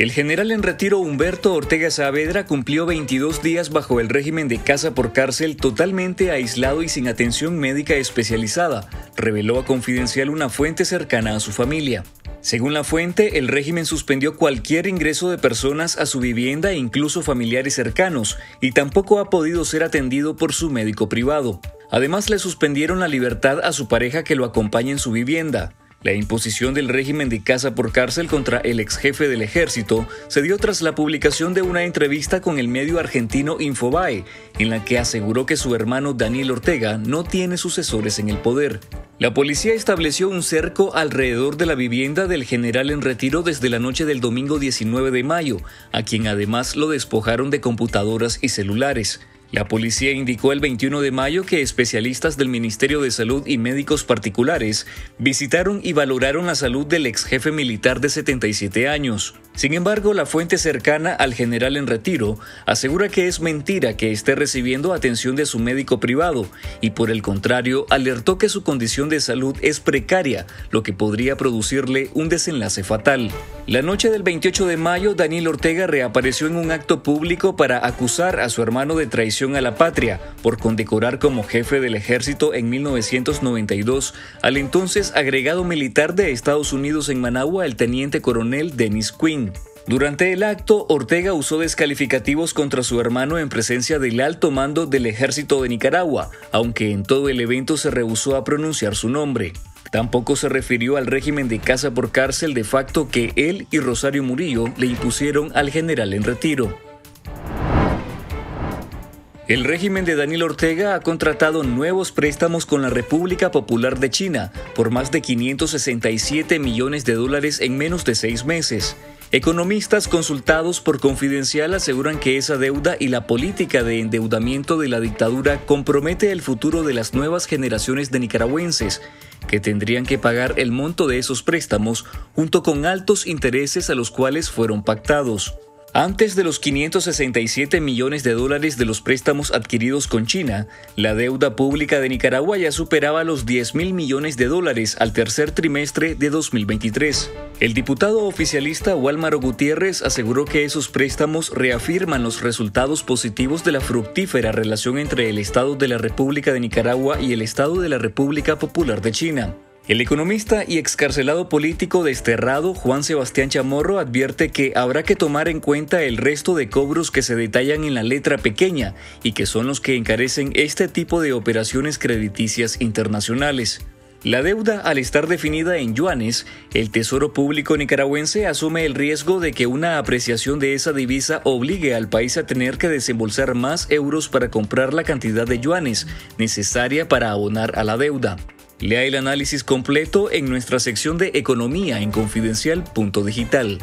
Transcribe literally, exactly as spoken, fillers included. El general en retiro Humberto Ortega Saavedra cumplió veintidós días bajo el régimen de casa por cárcel totalmente aislado y sin atención médica especializada, reveló a Confidencial una fuente cercana a su familia. Según la fuente, el régimen suspendió cualquier ingreso de personas a su vivienda e incluso familiares cercanos, y tampoco ha podido ser atendido por su médico privado. Además, le suspendieron la libertad a su pareja que lo acompaña en su vivienda. La imposición del régimen de casa por cárcel contra el exjefe del Ejército se dio tras la publicación de una entrevista con el medio argentino Infobae, en la que aseguró que su hermano Daniel Ortega no tiene sucesores en el poder. La policía estableció un cerco alrededor de la vivienda del general en retiro desde la noche del domingo diecinueve de mayo, a quien además lo despojaron de computadoras y celulares. La policía indicó el veintiuno de mayo que especialistas del Ministerio de Salud y médicos particulares visitaron y valoraron la salud del exjefe militar de setenta y siete años. Sin embargo, la fuente cercana al general en retiro asegura que es mentira que esté recibiendo atención de su médico privado y, por el contrario, alertó que su condición de salud es precaria, lo que podría producirle un desenlace fatal. La noche del veintiocho de mayo, Daniel Ortega reapareció en un acto público para acusar a su hermano de traición a la patria por condecorar como jefe del Ejército en mil novecientos noventa y dos al entonces agregado militar de Estados Unidos en Managua, el teniente coronel Dennis Quinn. Durante el acto, Ortega usó descalificativos contra su hermano en presencia del alto mando del Ejército de Nicaragua, aunque en todo el evento se rehusó a pronunciar su nombre. Tampoco se refirió al régimen de casa por cárcel de facto que él y Rosario Murillo le impusieron al general en retiro. El régimen de Daniel Ortega ha contratado nuevos préstamos con la República Popular de China por más de quinientos sesenta y siete millones de dólares en menos de seis meses. Economistas consultados por Confidencial aseguran que esa deuda y la política de endeudamiento de la dictadura compromete el futuro de las nuevas generaciones de nicaragüenses, que tendrían que pagar el monto de esos préstamos junto con altos intereses a los cuales fueron pactados. Antes de los quinientos sesenta y siete millones de dólares de los préstamos adquiridos con China, la deuda pública de Nicaragua ya superaba los diez mil millones de dólares al tercer trimestre de dos mil veintitrés. El diputado oficialista Walmaro Gutiérrez aseguró que esos préstamos reafirman los resultados positivos de la fructífera relación entre el Estado de la República de Nicaragua y el Estado de la República Popular de China. El economista y excarcelado político desterrado Juan Sebastián Chamorro advierte que habrá que tomar en cuenta el resto de cobros que se detallan en la letra pequeña y que son los que encarecen este tipo de operaciones crediticias internacionales. La deuda, al estar definida en yuanes, el Tesoro Público nicaragüense asume el riesgo de que una apreciación de esa divisa obligue al país a tener que desembolsar más euros para comprar la cantidad de yuanes necesaria para abonar a la deuda. Lea el análisis completo en nuestra sección de Economía en Confidencial punto digital.